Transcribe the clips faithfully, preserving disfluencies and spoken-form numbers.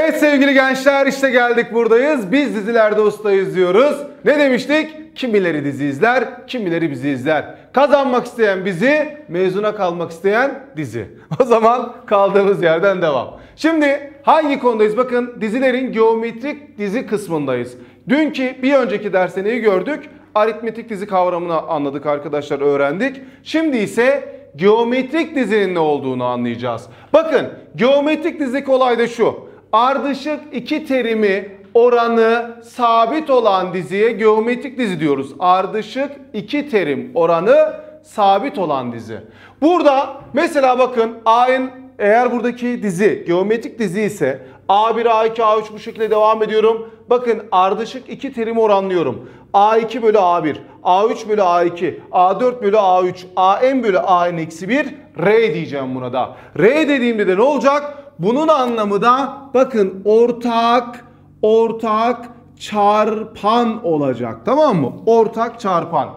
Evet sevgili gençler, işte geldik, buradayız. Biz dizilerde ustayız diyoruz. Ne demiştik? Kimileri dizi izler, kimileri bizi izler. Kazanmak isteyen bizi, mezuna kalmak isteyen dizi. O zaman kaldığımız yerden devam. Şimdi hangi konudayız? Bakın, dizilerin geometrik dizi kısmındayız. Dünkü bir önceki derste neyi gördük? Aritmetik dizi kavramını anladık arkadaşlar, öğrendik. Şimdi ise geometrik dizinin ne olduğunu anlayacağız. Bakın, geometrik dizi olay da şu. Ardışık iki terimi oranı sabit olan diziye geometrik dizi diyoruz. Ardışık iki terim oranı sabit olan dizi. Burada mesela bakın, A'nın eğer buradaki dizi geometrik dizi ise A bir, A iki, A üç bu şekilde devam ediyorum. Bakın, ardışık iki terimi oranlıyorum. A iki bölü A bir, A üç bölü A iki, A dört bölü A üç, A n bölü A n eksi bir, R diyeceğim buna da. R dediğimde de ne olacak? Bunun anlamı da bakın ortak, ortak çarpan olacak. Tamam mı? Ortak çarpan.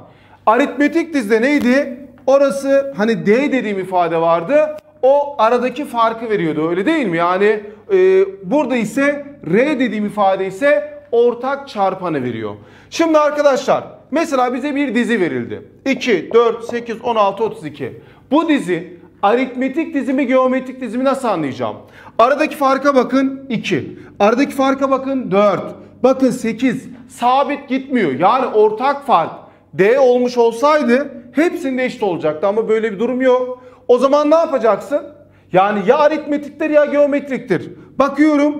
Aritmetik dizide neydi? Orası hani D dediğim ifade vardı. O aradaki farkı veriyordu, öyle değil mi? Yani e, burada ise R dediğim ifade ise ortak çarpanı veriyor. Şimdi arkadaşlar mesela bize bir dizi verildi. iki, dört, sekiz, on altı, otuz iki. Bu dizi aritmetik dizimi, geometrik dizimi nasıl anlayacağım? Aradaki farka bakın iki. Aradaki farka bakın dört. Bakın sekiz. Sabit gitmiyor. Yani ortak fark D olmuş olsaydı hepsinde eşit olacaktı ama böyle bir durum yok. O zaman ne yapacaksın? Yani ya aritmetiktir ya geometriktir. Bakıyorum,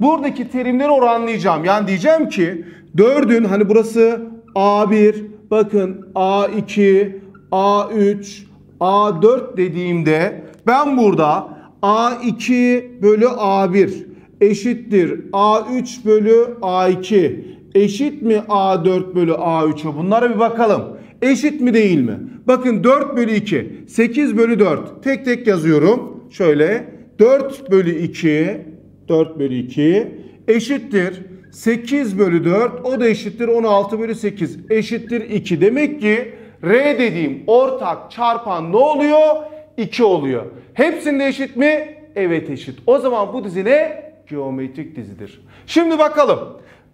buradaki terimleri oranlayacağım. Yani diyeceğim ki dördün hani burası A bir, bakın A iki, A üç, A dört dediğimde ben burada A iki bölü A bir eşittir A üç bölü A iki eşit mi A dört bölü A üç'e, bunlara bir bakalım. Eşit mi değil mi? Bakın dört bölü iki, sekiz bölü dört. Tek tek yazıyorum. Şöyle dört bölü iki, dört bölü iki eşittir sekiz bölü dört. O da eşittir on altı bölü sekiz eşittir iki. Demek ki R dediğim ortak çarpan ne oluyor? iki oluyor. Hepsinde eşit mi? Evet, eşit. O zaman bu dizi ne? Geometrik dizidir. Şimdi bakalım.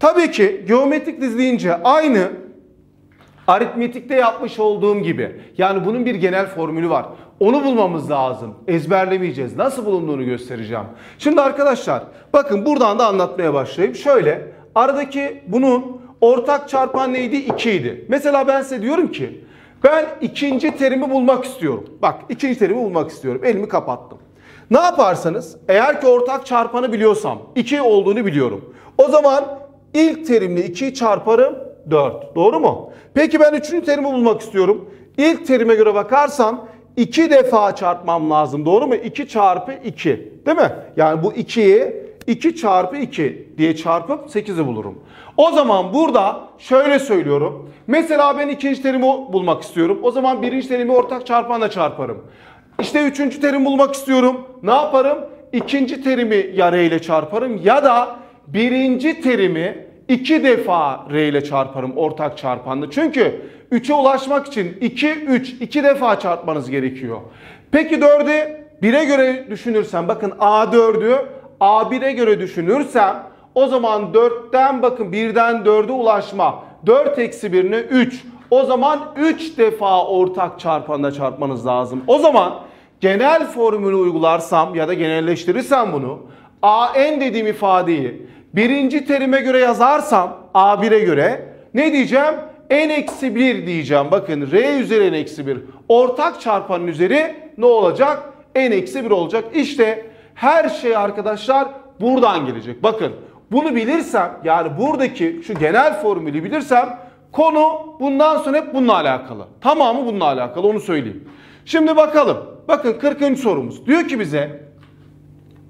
Tabii ki geometrik dizi deyince aynı aritmetikte yapmış olduğum gibi. Yani bunun bir genel formülü var. Onu bulmamız lazım. Ezberlemeyeceğiz. Nasıl bulunduğunu göstereceğim. Şimdi arkadaşlar bakın, buradan da anlatmaya başlayayım. Şöyle aradaki bunun ortak çarpan neydi? iki idi. Mesela ben size diyorum ki ben ikinci terimi bulmak istiyorum. Bak, ikinci terimi bulmak istiyorum. Elimi kapattım. Ne yaparsanız, eğer ki ortak çarpanı biliyorsam, iki olduğunu biliyorum. O zaman ilk terimle ikiyi çarparım dört. Doğru mu? Peki ben üçüncü terimi bulmak istiyorum. İlk terime göre bakarsam iki defa çarpmam lazım. Doğru mu? iki çarpı iki. Değil mi? Yani bu ikiyi iki çarpı iki diye çarpıp sekizi bulurum. O zaman burada şöyle söylüyorum. Mesela ben ikinci terimi bulmak istiyorum. O zaman birinci terimi ortak çarpanla çarparım. İşte üçüncü terimi bulmak istiyorum. Ne yaparım? İkinci terimi ya R ile çarparım ya da birinci terimi iki defa R ile çarparım ortak çarpanla. Çünkü üçe ulaşmak için iki, üç, iki defa çarpmanız gerekiyor. Peki dördü bire göre düşünürsem, bakın A dördü A bire göre düşünürsem o zaman dörtten bakın birden dörde ulaşma. dört eksi birine üç. O zaman üç defa ortak çarpanla çarpmanız lazım. O zaman genel formülü uygularsam ya da genelleştirirsem bunu, A n dediğim ifadeyi birinci terime göre yazarsam A bire göre ne diyeceğim? n eksi bir diyeceğim. Bakın R üzeri n eksi bir. Ortak çarpanın üzeri ne olacak? n eksi bir olacak. İşte her şey arkadaşlar buradan gelecek. Bakın bunu bilirsem, yani buradaki şu genel formülü bilirsem konu bundan sonra hep bununla alakalı. Tamamı bununla alakalı, onu söyleyeyim. Şimdi bakalım. Bakın kırkıncı sorumuz. Diyor ki bize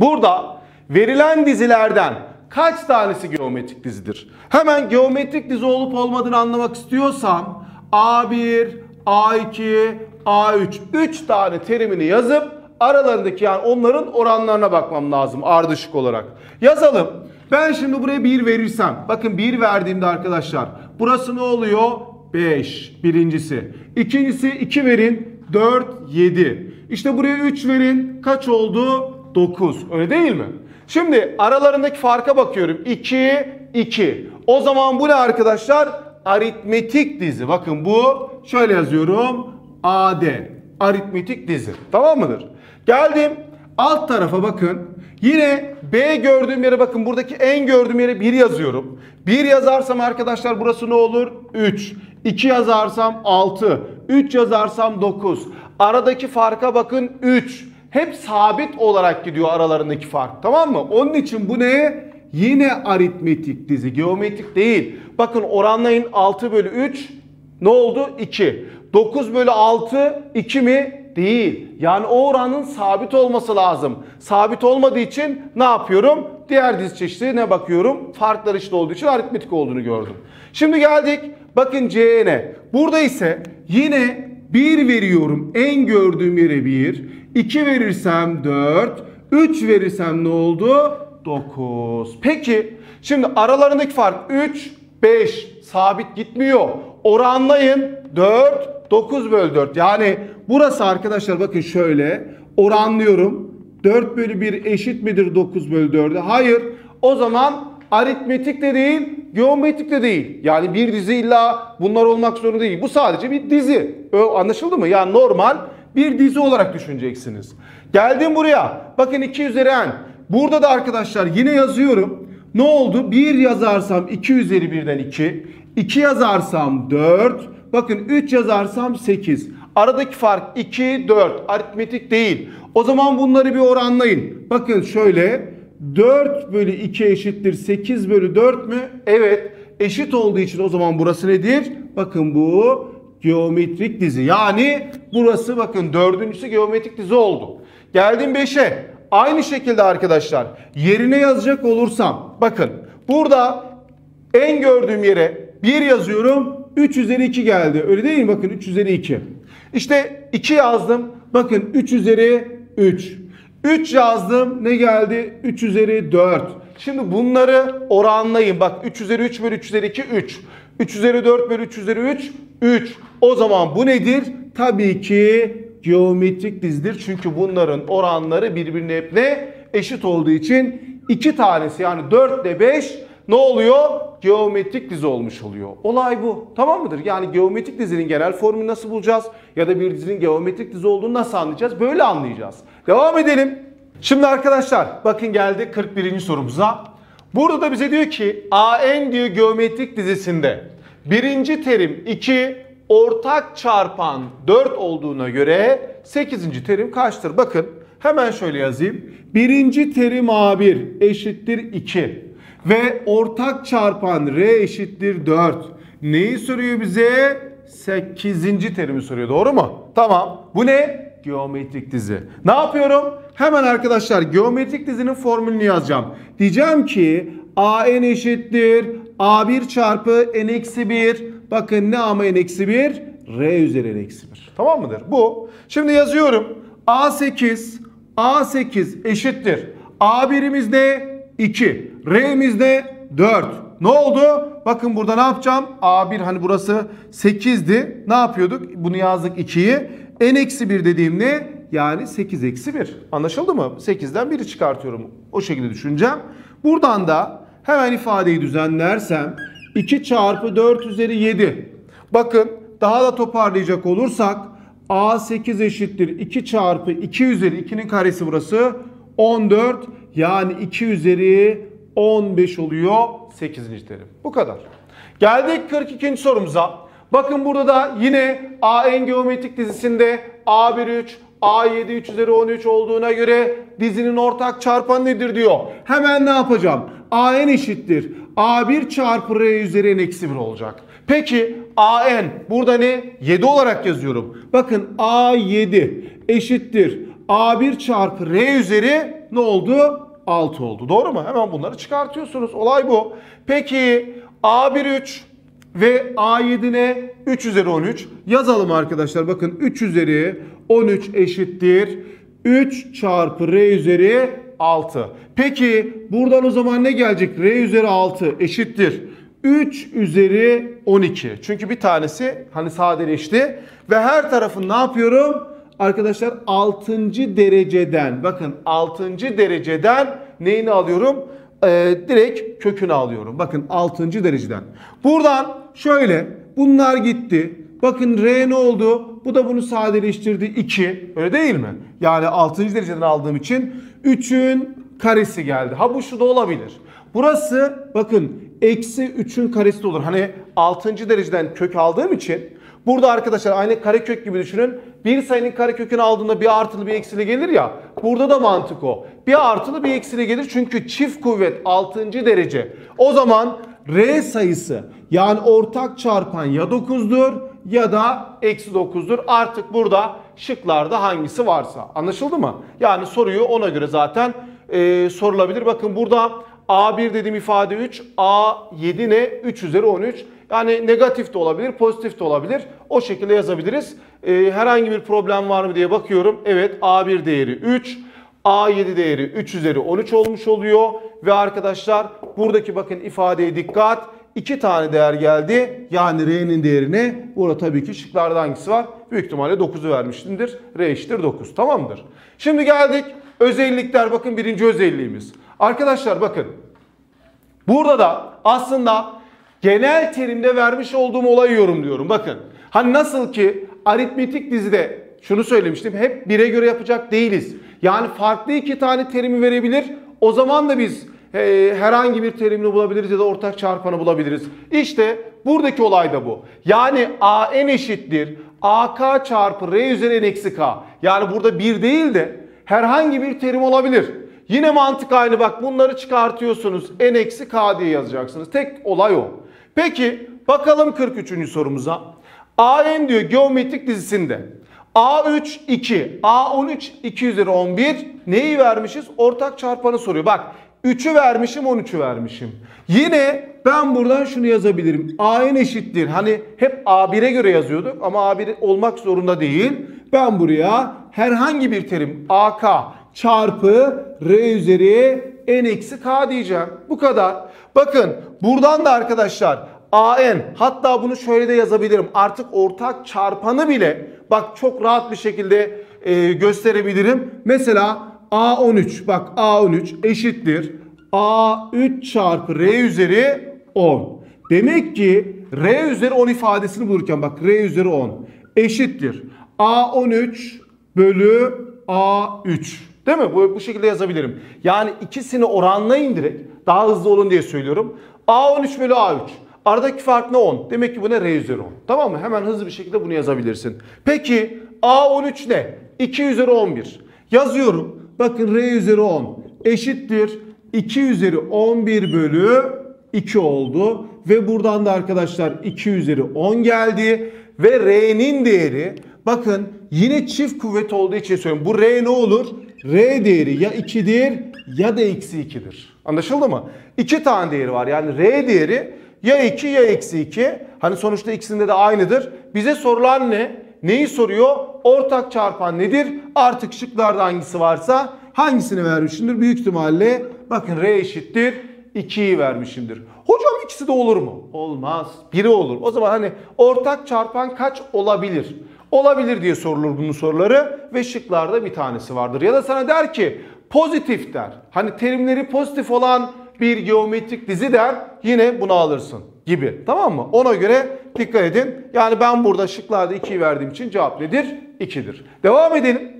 burada verilen dizilerden kaç tanesi geometrik dizidir? Hemen geometrik dizi olup olmadığını anlamak istiyorsam A bir, A iki, A üç üç tane terimini yazıp aralarındaki yani onların oranlarına bakmam lazım ardışık olarak. Yazalım. Ben şimdi buraya bir verirsem, bakın bir verdiğimde arkadaşlar burası ne oluyor? beş birincisi. İkincisi iki verin dört, yedi. İşte buraya üç verin kaç oldu? dokuz. Öyle değil mi? Şimdi aralarındaki farka bakıyorum. iki, iki. O zaman bu ne arkadaşlar? Aritmetik dizi. Bakın bu şöyle yazıyorum. A D. Aritmetik dizi. Tamam mıdır? Geldim. Alt tarafa bakın. Yine B gördüğüm yere bakın. Buradaki en gördüğüm yere bir yazıyorum. bir yazarsam arkadaşlar burası ne olur? üç. iki yazarsam altı. üç yazarsam dokuz. Aradaki farka bakın üç. Hep sabit olarak gidiyor aralarındaki fark. Tamam mı? Onun için bu ne? Yine aritmetik dizi. Geometrik değil. Bakın oranlayın altı bölü üç. Ne oldu? iki. dokuz bölü altı iki mi? Değil. Yani o oranın sabit olması lazım. Sabit olmadığı için ne yapıyorum? Diğer dizi çeşitlerine bakıyorum. Farklar eşit olduğu için aritmetik olduğunu gördüm. Şimdi geldik. Bakın C'ye. Burada ise yine bir veriyorum. En gördüğüm yere bir. iki verirsem dört. üç verirsem ne oldu? dokuz. Peki. Şimdi aralarındaki fark üç, beş. Sabit gitmiyor. Oranlayın. dört, dokuz bölü dört. Yani burası arkadaşlar bakın şöyle. Oranlıyorum. dört bölü bir eşit midir dokuz bölü dört'e? Hayır. O zaman aritmetik de değil, geometrik de değil. Yani bir dizi illa bunlar olmak zorunda değil. Bu sadece bir dizi. Anlaşıldı mı? Yani normal bir dizi olarak düşüneceksiniz. Geldim buraya. Bakın iki üzeri n. Burada da arkadaşlar yine yazıyorum. Ne oldu? bir yazarsam iki üzeri bir'den iki. iki yazarsam dört. Bakın üç yazarsam sekiz. Aradaki fark iki, dört. Aritmetik değil. O zaman bunları bir oranlayın. Bakın şöyle. dört bölü iki eşittir sekiz bölü dört mü? Evet. Eşit olduğu için o zaman burası nedir? Bakın bu geometrik dizi. Yani burası bakın dördüncüsü geometrik dizi oldu. Geldim beşe. Aynı şekilde arkadaşlar yerine yazacak olursam. Bakın burada en gördüğüm yere bir yazıyorum. üç üzeri iki geldi. Öyle değil mi? Bakın üç üzeri iki. İşte iki yazdım. Bakın üç üzeri üç. üç yazdım. Ne geldi? üç üzeri dört. Şimdi bunları oranlayın. Bak üç üzeri üç bölü üç üzeri iki üç. üç üzeri dört bölü üç üzeri üç üç. O zaman bu nedir? Tabii ki geometrik dizidir. Çünkü bunların oranları birbirine hep ne? Eşit olduğu için iki tanesi yani dört ile beş ne oluyor? Geometrik dizi olmuş oluyor. Olay bu. Tamam mıdır? Yani geometrik dizinin genel formunu nasıl bulacağız? Ya da bir dizinin geometrik dizi olduğunu nasıl anlayacağız? Böyle anlayacağız. Devam edelim. Şimdi arkadaşlar bakın geldi kırk birinci sorumuza. Burada da bize diyor ki A N diyor geometrik dizisinde birinci terim iki ortak çarpan dört olduğuna göre sekizinci terim kaçtır? Bakın hemen şöyle yazayım. birinci terim A bir eşittir iki. Ve ortak çarpan R eşittir dört. Neyi soruyor bize? sekizinci terimi soruyor. Doğru mu? Tamam. Bu ne? Geometrik dizi. Ne yapıyorum? Hemen arkadaşlar geometrik dizinin formülünü yazacağım. Diyeceğim ki A N eşittir A bir çarpı N eksi bir. Bakın ne ama N eksi bir? R üzeri N eksi bir. Tamam mıdır? Bu. Şimdi yazıyorum. A sekiz A sekiz eşittir. A bir'imiz ne? iki. R'miz de dört. Ne oldu? Bakın burada ne yapacağım? A bir hani burası sekiz'di. Ne yapıyorduk? Bunu yazdık iki'yi. N eksi bir dediğim ne? Yani sekiz eksi bir. Anlaşıldı mı? sekiz'den bir'i çıkartıyorum. O şekilde düşüneceğim. Buradan da hemen ifadeyi düzenlersem iki çarpı dört üzeri yedi. Bakın daha da toparlayacak olursak A sekiz eşittir iki çarpı iki üzeri iki'nin karesi burası on dört. Yani iki üzeri on beş oluyor sekizinci terim. Bu kadar. Geldik kırk ikinci sorumuza. Bakın burada da yine A N geometrik dizisinde A bir üç, A yedi üç üzeri on üç olduğuna göre dizinin ortak çarpanı nedir diyor. Hemen ne yapacağım? A N eşittir A bir çarpı R üzeri N eksi bir olacak. Peki A N burada ne? yedi olarak yazıyorum. Bakın A yedi eşittir A bir çarpı R üzeri ne oldu? altı oldu. Doğru mu? Hemen bunları çıkartıyorsunuz. Olay bu. Peki A bir üç ve A yedi ne? üç üzeri on üç. Yazalım arkadaşlar. Bakın üç üzeri on üç eşittir. üç çarpı R üzeri altı. Peki buradan o zaman ne gelecek? R üzeri altı eşittir. üç üzeri on iki. Çünkü bir tanesi hani sadeleşti. Ve her tarafın ne yapıyorum? arkadaşlar altıncı dereceden, bakın altıncı dereceden neyini alıyorum? Ee, direkt kökünü alıyorum. Bakın altıncı dereceden. Buradan şöyle bunlar gitti. Bakın R ne oldu? Bu da bunu sadeleştirdi. iki. Öyle değil mi? Yani altıncı dereceden aldığım için üçün karesi geldi. Ha bu şu da olabilir. Burası bakın eksi üçün karesi de olur. Hani altıncı dereceden kök aldığım için burada arkadaşlar aynı karekök gibi düşünün. Bir sayının karekökünü aldığında bir artılı bir eksili gelir ya. Burada da mantık o. Bir artılı bir eksili gelir çünkü çift kuvvet altıncı derece. O zaman R sayısı yani ortak çarpan ya dokuzdur ya da eksi dokuzdur. Artık burada şıklarda hangisi varsa. Anlaşıldı mı? Yani soruyu ona göre zaten e, sorulabilir. Bakın burada A bir dediğim ifade üç. A yedi ne? üç üzeri on üç. Yani negatif de olabilir, pozitif de olabilir. O şekilde yazabiliriz. Ee, herhangi bir problem var mı diye bakıyorum. Evet, A bir değeri üç. A yedi değeri üç üzeri on üç olmuş oluyor. Ve arkadaşlar buradaki bakın ifadeye dikkat. iki tane değer geldi. Yani R'nin değerine. Burada tabii ki şıklarda hangisi var? Büyük ihtimalle dokuzu vermişimdir. R eşittir dokuz. Tamamdır. Şimdi geldik. Özellikler bakın birinci özelliğimiz. Arkadaşlar bakın. Burada da aslında genel terimde vermiş olduğum olayı yorumluyorum. Bakın hani nasıl ki aritmetik dizide şunu söylemiştim. Hep bire göre yapacak değiliz. Yani farklı iki tane terimi verebilir. O zaman da biz e, herhangi bir terimini bulabiliriz ya da ortak çarpanı bulabiliriz. İşte buradaki olay da bu. Yani A N eşittir A K çarpı R üzeri N eksi K. Yani burada bir değil de herhangi bir terim olabilir. Yine mantık aynı bak bunları çıkartıyorsunuz. N eksi K diye yazacaksınız. Tek olay o. Peki bakalım kırk üçüncü sorumuza. A N diyor geometrik dizisinde. A üç iki. A on üç iki üzeri on bir. Neyi vermişiz? Ortak çarpanı soruyor. Bak üçü vermişim on üçü vermişim. Yine ben buradan şunu yazabilirim. A N eşittir. Hani hep A bire göre yazıyorduk ama A bir olmak zorunda değil. Ben buraya herhangi bir terim A K çarpı R üzeri N eksi K diyeceğim. Bu kadar. Bakın buradan da arkadaşlar A N hatta bunu şöyle de yazabilirim. Artık ortak çarpanı bile bak çok rahat bir şekilde e, gösterebilirim. Mesela A on üç bak A on üç eşittir A üç çarpı R üzeri on. Demek ki R üzeri on ifadesini bulurken bak R üzeri on eşittir A on üç bölü A üç. Değil mi? Bu, bu şekilde yazabilirim. Yani ikisini oranlayın direkt. Daha hızlı olun diye söylüyorum. A on üç bölü A üç. Aradaki fark ne on? Demek ki bu ne? R üzeri on. Tamam mı? Hemen hızlı bir şekilde bunu yazabilirsin. Peki A on üç ne? iki üzeri on bir. Yazıyorum. Bakın R üzeri on eşittir. iki üzeri on bir bölü iki oldu. Ve buradan da arkadaşlar iki üzeri on geldi. Ve R'nin değeri bakın yine çift kuvvet olduğu için söylüyorum. Bu R ne olur? R değeri ya ikidir ya da eksi ikidir. Anlaşıldı mı? iki tane değeri var. Yani R değeri ya iki ya eksi iki. Hani sonuçta ikisinde de aynıdır. Bize sorulan ne? Neyi soruyor? Ortak çarpan nedir? Artık şıklarda hangisi varsa hangisini vermişimdir? Büyük ihtimalle bakın R eşittir ikiyi vermişimdir. Hocam ikisi de olur mu? Olmaz. Biri olur. O zaman hani ortak çarpan kaç olabilir? Olabilir diye sorulur bunun soruları ve şıklarda bir tanesi vardır. Ya da sana der ki pozitif der. Hani terimleri pozitif olan bir geometrik dizi der. Yine bunu alırsın gibi. Tamam mı? Ona göre dikkat edin. Yani ben burada şıklarda ikiyi verdiğim için cevap nedir? ikidir. Devam edelim.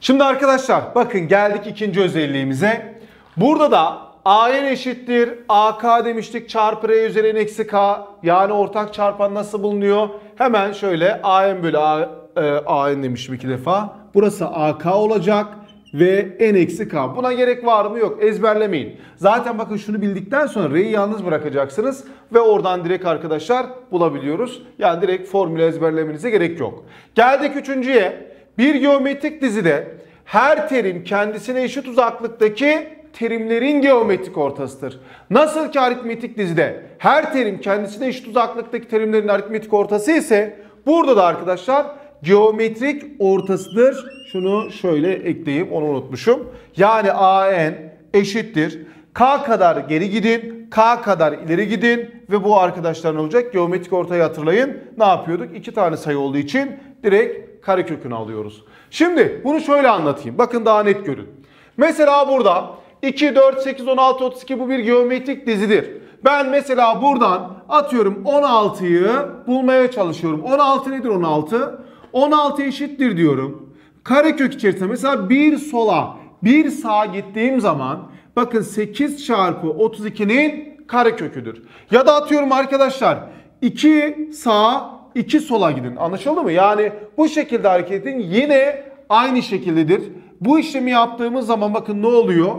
Şimdi arkadaşlar bakın geldik ikinci özelliğimize. Burada da A N eşittir A K demiştik çarpı R üzeri N eksi K. Yani ortak çarpan nasıl bulunuyor? Hemen şöyle A N bölü A, e, A N demişim iki defa. Burası A K olacak ve N eksi K. Buna gerek var mı? Yok. Ezberlemeyin. Zaten bakın şunu bildikten sonra R'yi yalnız bırakacaksınız. Ve oradan direkt arkadaşlar bulabiliyoruz. Yani direkt formülü ezberlemenize gerek yok. Geldik üçüncüye. Bir geometrik dizide her terim kendisine eşit uzaklıktaki terimlerin geometrik ortasıdır. Nasıl ki aritmetik dizide her terim kendisine eşit uzaklıktaki terimlerin aritmetik ortası ise burada da arkadaşlar geometrik ortasıdır. Şunu şöyle ekleyeyim, onu unutmuşum. Yani A N eşittir. K kadar geri gidin. K kadar ileri gidin ve bu arkadaşlar ne olacak? Geometrik ortayı hatırlayın. Ne yapıyorduk? İki tane sayı olduğu için direkt karekökünü alıyoruz. Şimdi bunu şöyle anlatayım. Bakın daha net görün. Mesela burada iki, dört, sekiz, on altı, otuz iki bu bir geometrik dizidir. Ben mesela buradan atıyorum on altıyı bulmaya çalışıyorum. on altı nedir on altı? on altı eşittir diyorum. Karekök içerisinde mesela bir sola bir sağa gittiğim zaman bakın sekiz çarpı otuz ikinin kareköküdür. Ya da atıyorum arkadaşlar iki sağa iki sola gidin. Anlaşıldı mı? Yani bu şekilde hareket edin. Yine aynı şekildedir. Bu işlemi yaptığımız zaman bakın ne oluyor?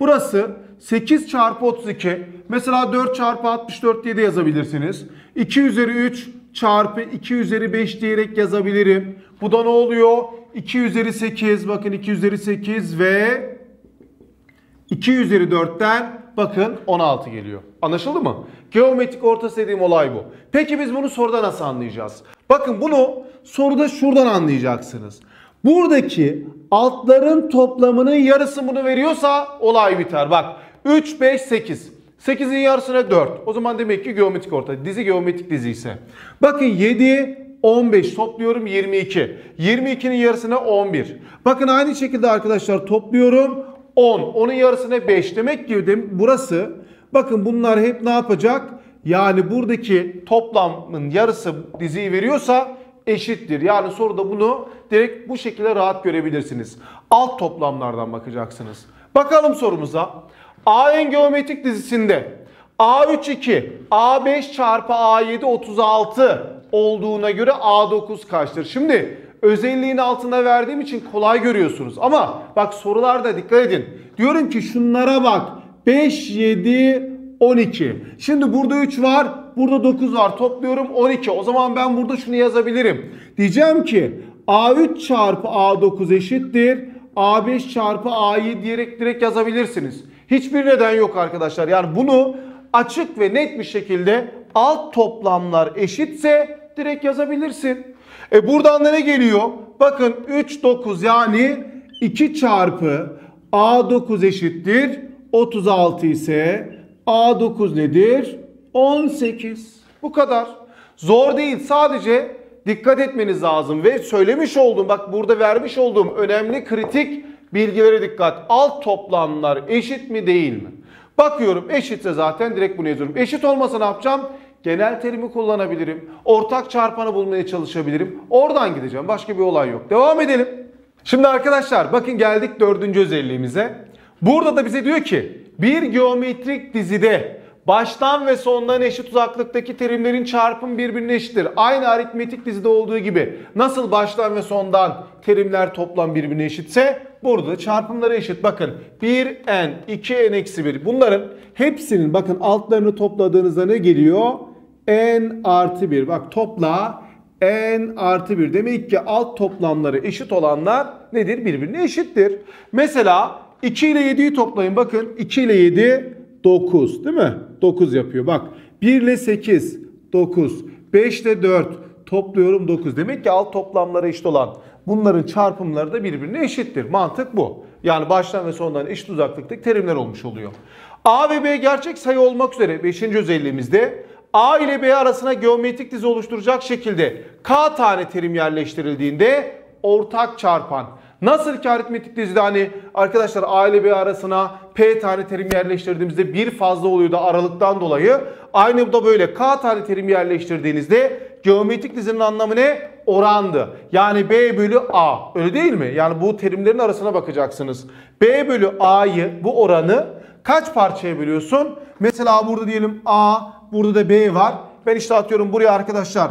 Burası sekiz çarpı otuz iki. Mesela dört çarpı altmış dört diye de yazabilirsiniz. iki üzeri üç çarpı iki üzeri beş diyerek yazabilirim. Bu da ne oluyor? iki üzeri sekiz. Bakın iki üzeri sekiz ve iki üzeri dörtten bakın on altı geliyor. Anlaşıldı mı? Geometrik ortası dediğim olay bu. Peki biz bunu soruda nasıl anlayacağız? Bakın bunu soruda şuradan anlayacaksınız. Buradaki altların toplamının yarısı bunu veriyorsa olay biter. Bak üç, beş, sekiz. sekizin yarısına dört. O zaman demek ki geometrik orta. Dizi geometrik dizi ise. Bakın yedi, on beş topluyorum yirmi iki. yirmi ikinin yarısına on bir. Bakın aynı şekilde arkadaşlar topluyorum on. onun yarısına beş. Demek ki burası bakın bunlar hep ne yapacak? Yani buradaki toplamın yarısı diziyi veriyorsa eşittir. Yani soruda bunu direkt bu şekilde rahat görebilirsiniz. Alt toplamlardan bakacaksınız. Bakalım sorumuza. A N geometrik dizisinde A üç iki, A beş çarpı A yedi otuz altı olduğuna göre A dokuz kaçtır? Şimdi özelliğin altına verdiğim için kolay görüyorsunuz. Ama bak sorularda dikkat edin. Diyorum ki şunlara bak. beş, yedi, on iki. Şimdi burada üç var. Burada dokuz var. Topluyorum on iki. O zaman ben burada şunu yazabilirim. Diyeceğim ki A üç çarpı A dokuz eşittir A beş çarpı A yedi diyerek direkt yazabilirsiniz. Hiçbir neden yok arkadaşlar. Yani bunu açık ve net bir şekilde alt toplamlar eşitse direkt yazabilirsin. E buradan da ne geliyor? Bakın üç, dokuz yani iki çarpı A dokuz eşittir otuz altı ise A dokuz nedir? on sekiz. Bu kadar. Zor değil. Sadece dikkat etmeniz lazım ve söylemiş olduğum bak burada vermiş olduğum önemli kritik bilgilere dikkat. Alt toplamlar eşit mi değil mi? Bakıyorum eşitse zaten direkt bunu yazıyorum. Eşit olmasa ne yapacağım? Genel terimi kullanabilirim. Ortak çarpanı bulmaya çalışabilirim. Oradan gideceğim. Başka bir olay yok. Devam edelim. Şimdi arkadaşlar bakın geldik dördüncü özelliğimize. Burada da bize diyor ki bir geometrik dizide baştan ve sondan eşit uzaklıktaki terimlerin çarpımı birbirine eşittir. Aynı aritmetik dizide olduğu gibi nasıl baştan ve sondan terimler toplam birbirine eşitse burada da çarpımları eşit. Bakın bir n, iki n eksi bir bunların hepsinin bakın altlarını topladığınızda ne geliyor? n artı bir. Bak topla n artı bir. Demek ki alt toplamları eşit olanlar nedir? Birbirine eşittir. Mesela iki ile yediyi toplayın. Bakın iki ile yedi dokuz değil mi? dokuz yapıyor. Bak bir ile sekiz dokuz. beş ile dört topluyorum dokuz. Demek ki alt toplamları eşit olan bunların çarpımları da birbirine eşittir. Mantık bu. Yani baştan ve sondan eşit uzaklıktaki terimler olmuş oluyor. A ve B gerçek sayı olmak üzere beşinci özelliğimizde A ile B arasına geometrik dizi oluşturacak şekilde K tane terim yerleştirildiğinde ortak çarpan. Nasıl ki aritmetik dizide hani arkadaşlar A ile B arasına P tane terim yerleştirdiğimizde bir fazla oluyordu aralıktan dolayı. Aynı da böyle K tane terim yerleştirdiğinizde geometrik dizinin anlamı ne? Orandı. Yani B bölü A. Öyle değil mi? Yani bu terimlerin arasına bakacaksınız. B bölü A'yı bu oranı kaç parçaya bölüyorsun? Mesela burada diyelim A, burada da B var. Ben işte atıyorum buraya arkadaşlar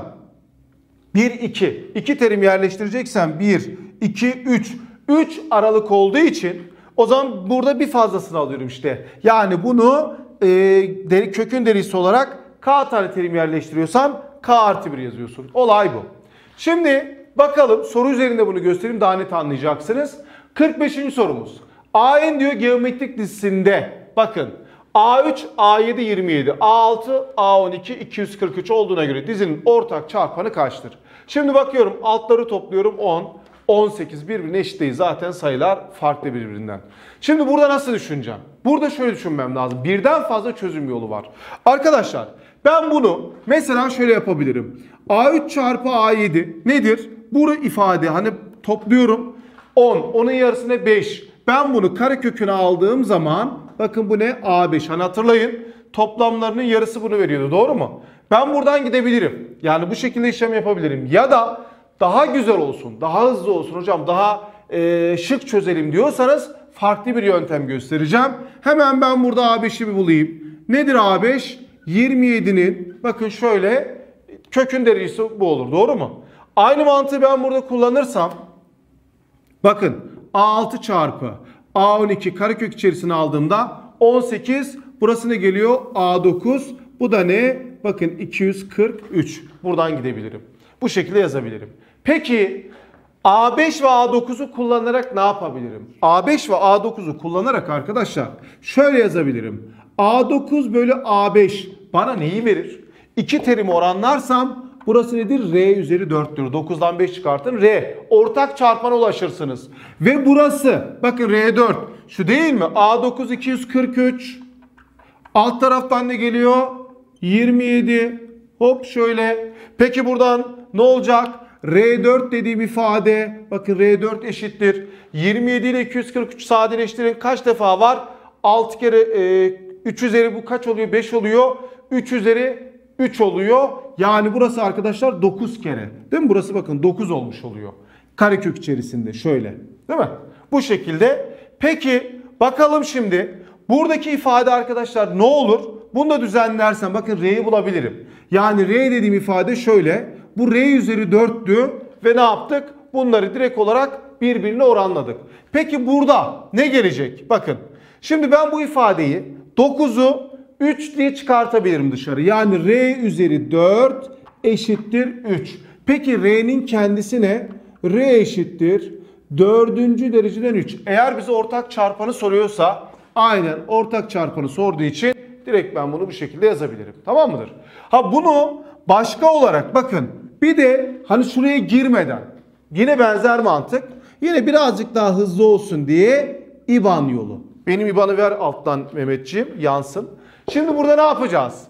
bir, iki. iki terim yerleştireceksen bir, iki, üç. üç aralık olduğu için o zaman burada bir fazlasını alıyorum işte. Yani bunu e, deri, kökün derisi olarak K tane terim yerleştiriyorsam K artı bir yazıyorsun. Olay bu. Şimdi bakalım soru üzerinde bunu göstereyim daha net anlayacaksınız. kırk beşinci sorumuz. A N diyor geometrik dizisinde bakın A üç, A yedi, yirmi yedi, A altı, A on iki, iki yüz kırk üç olduğuna göre dizinin ortak çarpanı kaçtır? Şimdi bakıyorum altları topluyorum on. on sekiz birbirine eşit değil. Zaten sayılar farklı birbirinden. Şimdi burada nasıl düşüneceğim? Burada şöyle düşünmem lazım. Birden fazla çözüm yolu var. Arkadaşlar ben bunu mesela şöyle yapabilirim. A üç çarpı A yedi nedir? Bu ifade hani topluyorum. on. Onun yarısı ne? beş. Ben bunu kareköküne aldığım zaman bakın bu ne? A beş. Hani hatırlayın. Toplamlarının yarısı bunu veriyordu. Doğru mu? Ben buradan gidebilirim. Yani bu şekilde işlem yapabilirim. Ya da daha güzel olsun, daha hızlı olsun hocam, daha e, şık çözelim diyorsanız farklı bir yöntem göstereceğim. Hemen ben burada A beş'i bir bulayım. Nedir A beş? yirmi yedi'nin bakın şöyle kökün derecesi bu olur. Doğru mu? Aynı mantığı ben burada kullanırsam bakın A altı çarpı A on iki karekök içerisine aldığımda on sekiz, burası ne geliyor? A dokuz. Bu da ne? Bakın iki yüz kırk üç. Buradan gidebilirim. Bu şekilde yazabilirim. Peki A beş ve A dokuz'u kullanarak ne yapabilirim? A beş ve A dokuz'u kullanarak arkadaşlar şöyle yazabilirim. A dokuz bölü A beş bana neyi verir? İki terimi oranlarsam burası nedir? R üzeri dört'tür. dokuz'dan beş çıkartın. R. Ortak çarpana ulaşırsınız. Ve burası bakın R dört. Şu değil mi? A dokuz iki yüz kırk üç. Alt taraftan ne geliyor? yirmi yedi. Hop şöyle. Peki buradan ne olacak? R dört dediğim ifade. Bakın R dört eşittir. yirmi yedi ile iki yüz kırk üç sadeleştirin. Kaç defa var? altı kere e, üç üzeri bu kaç oluyor? beş oluyor. üç üzeri üç oluyor. Yani burası arkadaşlar dokuz kere. Değil mi? Burası bakın dokuz olmuş oluyor. Karekök içerisinde şöyle. Değil mi? Bu şekilde. Peki bakalım şimdi. Buradaki ifade arkadaşlar ne olur? Bunu da düzenlersem bakın R'yi bulabilirim. Yani R dediğim ifade şöyle. Bu R üzeri dört'tü ve ne yaptık? Bunları direkt olarak birbirine oranladık. Peki burada ne gelecek? Bakın şimdi ben bu ifadeyi dokuz'u üç diye çıkartabilirim dışarı. Yani R üzeri dört eşittir üç. Peki R'nin kendisi ne? R eşittir dördüncü dereceden üç. Eğer bize ortak çarpanı soruyorsa aynen ortak çarpanı sorduğu için direkt ben bunu bu şekilde yazabilirim. Tamam mıdır? Ha bunu başka olarak bakın. Bir de hani şuraya girmeden yine benzer mantık. Yine birazcık daha hızlı olsun diye İban yolu. Benim İban'ı ver alttan Mehmetciğim, yansın. Şimdi burada ne yapacağız?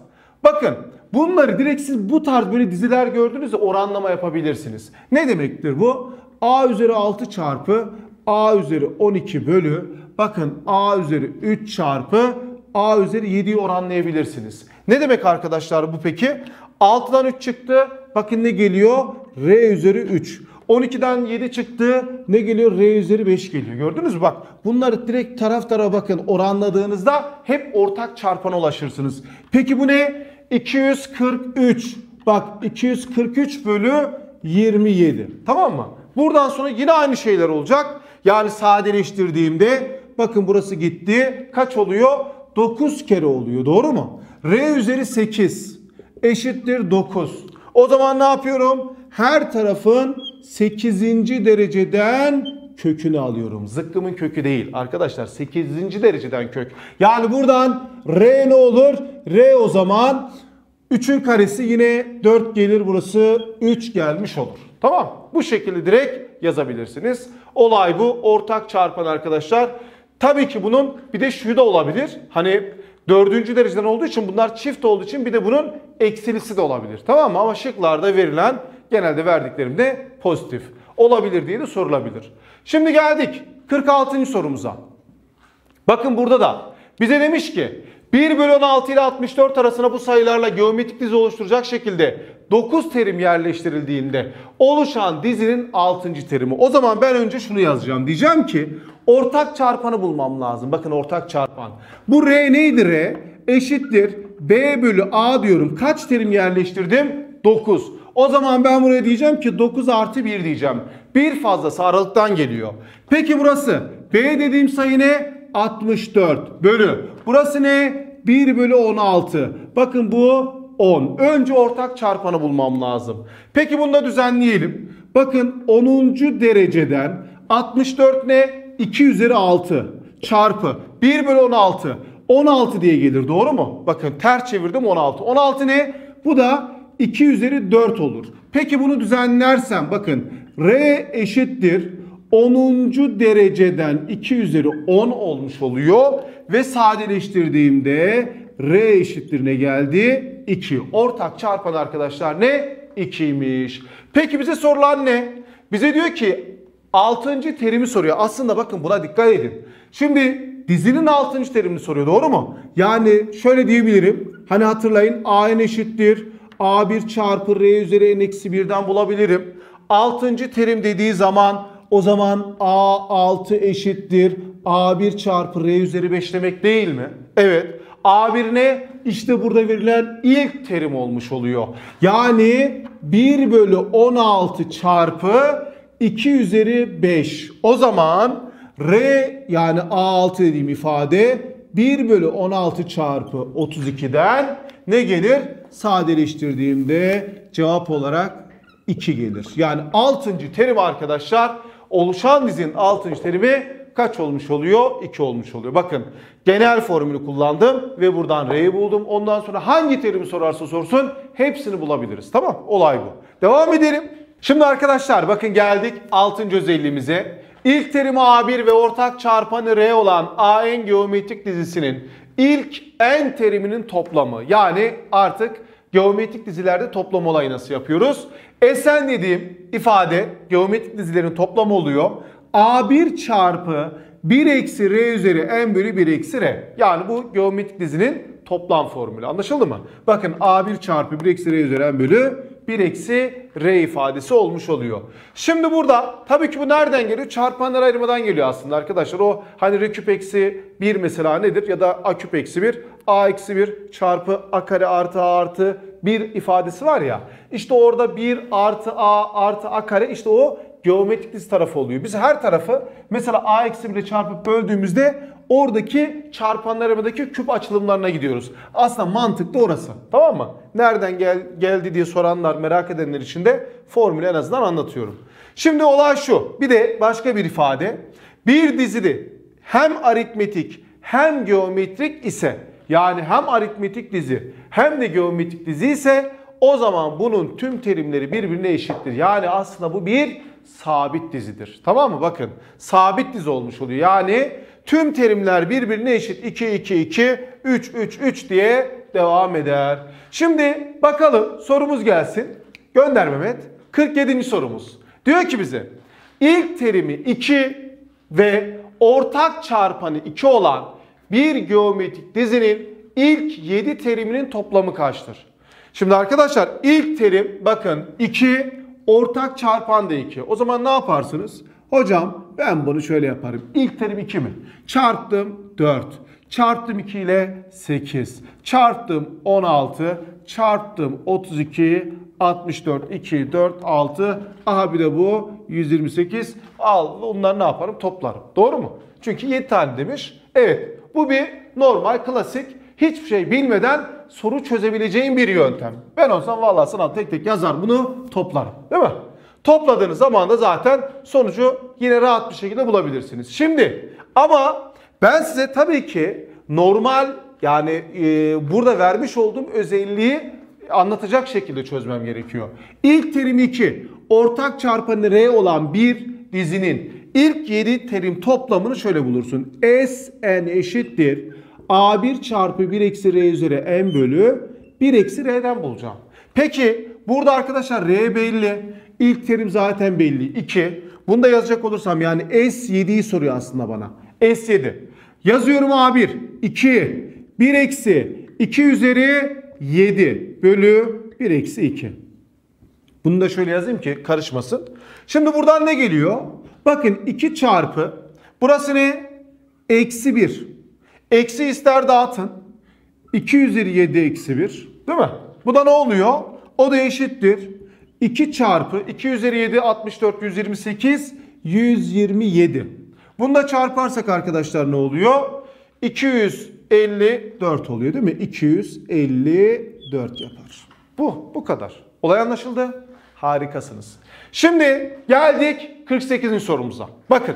Bakın bunları direkt siz bu tarz böyle diziler gördünüz ya, oranlama yapabilirsiniz. Ne demektir bu? A üzeri altı çarpı A üzeri on iki bölü bakın A üzeri üç çarpı A üzeri yedi'yi oranlayabilirsiniz. Ne demek arkadaşlar bu peki? altı'dan üç çıktı. Bakın ne geliyor? R üzeri üç. on iki'den yedi çıktı. Ne geliyor? R üzeri beş geliyor. Gördünüz mü? Bak bunları direkt taraf tarafa bakın oranladığınızda hep ortak çarpana ulaşırsınız. Peki bu ne? iki yüz kırk üç. Bak iki yüz kırk üç bölü yirmi yedi. Tamam mı? Buradan sonra yine aynı şeyler olacak. Yani sadeleştirdiğimde bakın burası gitti. Kaç oluyor? dokuz kere oluyor. Doğru mu? R üzeri sekiz eşittir dokuz. O zaman ne yapıyorum? Her tarafın sekizinci dereceden kökünü alıyorum. Zıkkımın kökü değil arkadaşlar. sekizinci dereceden kök. Yani buradan R ne olur? R o zaman üçün karesi yine dört gelir. Burası üç gelmiş olur. Tamam. Bu şekilde direkt yazabilirsiniz. Olay bu. Ortak çarpan arkadaşlar. Tabii ki bunun bir de şu da olabilir. Hani dördüncü dereceden olduğu için bunlar çift olduğu için bir de bunun eksilisi de olabilir. Tamam mı? Ama şıklarda verilen genelde verdiklerim de pozitif. Olabilir diye de sorulabilir. Şimdi geldik kırk altıncı sorumuza. Bakın burada da bize demiş ki bir bölü on altı ile altmış dört arasında bu sayılarla geometrik dizi oluşturacak şekilde dokuz terim yerleştirildiğinde oluşan dizinin altıncı terimi. O zaman ben önce şunu yazacağım. Diyeceğim ki ortak çarpanı bulmam lazım. Bakın ortak çarpan. Bu R neydi R? Eşittir B bölü A diyorum. Kaç terim yerleştirdim? dokuz. O zaman ben buraya diyeceğim ki dokuz artı bir diyeceğim. bir fazlası aralıktan geliyor. Peki burası B dediğim sayı ne? altmış dört bölü. Burası ne? bir bölü on altı. Bakın bu on. Önce ortak çarpanı bulmam lazım. Peki bunu da düzenleyelim. Bakın onuncu dereceden altmış dört ne? iki üzeri altı çarpı bir bölü on altı. on altı diye gelir. Doğru mu? Bakın ters çevirdim on altı. on altı ne? Bu da iki üzeri dört olur. Peki bunu düzenlersem bakın R eşittir onuncu dereceden iki üzeri on olmuş oluyor. Ve sadeleştirdiğimde R eşittir ne geldi? iki. Ortak çarpan arkadaşlar ne? ikiymiş. Peki bize sorulan ne? Bize diyor ki altıncı terimi soruyor. Aslında bakın buna dikkat edin. Şimdi dizinin altıncı terimini soruyor, doğru mu? Yani şöyle diyebilirim. Hani hatırlayın A N eşittir A bir çarpı R üzeri N eksi bir'den bulabilirim. altıncı terim dediği zaman o zaman A altı eşittir A bir çarpı R üzeri beş demek değil mi? Evet. A bir ne? İşte burada verilen ilk terim olmuş oluyor. Yani bir bölü on altı çarpı iki üzeri beş. O zaman R yani A altı dediğim ifade bir bölü on altı çarpı otuz iki'den ne gelir? Sadeleştirdiğimde cevap olarak iki gelir. Yani altıncı terim arkadaşlar, oluşan dizinin altıncı terimi kaç olmuş oluyor? iki olmuş oluyor. Bakın genel formülü kullandım ve buradan R'yi buldum. Ondan sonra hangi terimi sorarsa sorsun hepsini bulabiliriz. Tamam, olay bu. Devam edelim. Şimdi arkadaşlar bakın geldik altıncı özelliğimize. İlk terimi A bir ve ortak çarpanı R olan A N geometrik dizisinin ilk n teriminin toplamı. Yani artık geometrik dizilerde toplam olayı nasıl yapıyoruz? Sn dediğim ifade geometrik dizilerin toplamı oluyor. A bir çarpı bir eksi R üzeri n bölü bir eksi R. Yani bu geometrik dizinin toplam formülü. Anlaşıldı mı? Bakın A bir çarpı bir eksi R üzeri n bölü bir eksi R ifadesi olmuş oluyor. Şimdi burada tabii ki bu nereden geliyor? Çarpanlara ayırmadan geliyor aslında arkadaşlar. O hani R küp eksi bir mesela nedir? Ya da A küp eksi bir, A eksi bir çarpı A kare artı A artı bir ifadesi var ya. İşte orada bir artı A artı A kare, işte o geometrik dizi tarafı oluyor. Biz her tarafı mesela A eksi bir'e çarpıp böldüğümüzde oradaki çarpanlar arasındaki küp açılımlarına gidiyoruz. Aslında mantıklı orası. Tamam mı? Nereden gel, geldi diye soranlar, merak edenler için de formülü en azından anlatıyorum. Şimdi olay şu. Bir de başka bir ifade. Bir dizide hem aritmetik hem geometrik ise, yani hem aritmetik dizi hem de geometrik dizi ise o zaman bunun tüm terimleri birbirine eşittir. Yani aslında bu bir sabit dizidir. Tamam mı? Bakın sabit dizi olmuş oluyor. Yani tüm terimler birbirine eşit. iki, iki, iki, üç, üç, üç diye devam eder. Şimdi bakalım sorumuz gelsin. Gönder Mehmet. kırk yedinci sorumuz. Diyor ki bize ilk terimi iki ve ortak çarpanı iki olan bir geometrik dizinin ilk yedi teriminin toplamı kaçtır? Şimdi arkadaşlar ilk terim bakın iki, ortak çarpan da iki. O zaman ne yaparsınız? Hocam ben bunu şöyle yaparım. İlk terim iki mi? Çarptım dört. Çarptım iki ile sekiz. Çarptım on altı. Çarptım otuz iki. altmış dört. iki, dört, altı. Aha bir de bu yüz yirmi sekiz. Al bunları ne yaparım? Toplarım. Doğru mu? Çünkü yedi tane demiş. Evet, bu bir normal klasik, hiçbir şey bilmeden soru çözebileceğin bir yöntem. Ben olsam vallahi sana tek tek yazar bunu toplarım. Değil mi? Topladığınız zaman da zaten sonucu yine rahat bir şekilde bulabilirsiniz. Şimdi ama ben size tabii ki normal yani e, burada vermiş olduğum özelliği anlatacak şekilde çözmem gerekiyor. İlk terim iki, ortak çarpanı R olan bir dizinin ilk yedi terim toplamını şöyle bulursun. Sn eşittir A bir çarpı bir eksi R üzeri n bölü bir eksi R'den bulacağım. Peki burada arkadaşlar R belli. İlk terim zaten belli. iki. Bunu da yazacak olursam yani S yedi'yi soruyor aslında bana. S yedi. Yazıyorum A bir. iki. bir eksi iki üzeri yedi bölü bir eksi iki. Bunu da şöyle yazayım ki karışmasın. Şimdi buradan ne geliyor? Bakın iki çarpı. Burası ne? Eksi bir. Eksi ister dağıtın. iki üzeri yedi eksi bir. Değil mi? Bu da ne oluyor? O da eşittir. iki çarpı iki üzeri yedi altmış dört yüz yirmi sekiz yüz yirmi yedi. Bunu da çarparsak arkadaşlar ne oluyor? iki yüz elli dört oluyor değil mi? iki yüz elli dört yapar. Bu bu kadar. Olay anlaşıldı. Harikasınız. Şimdi geldik kırk sekizinci sorumuza. Bakın.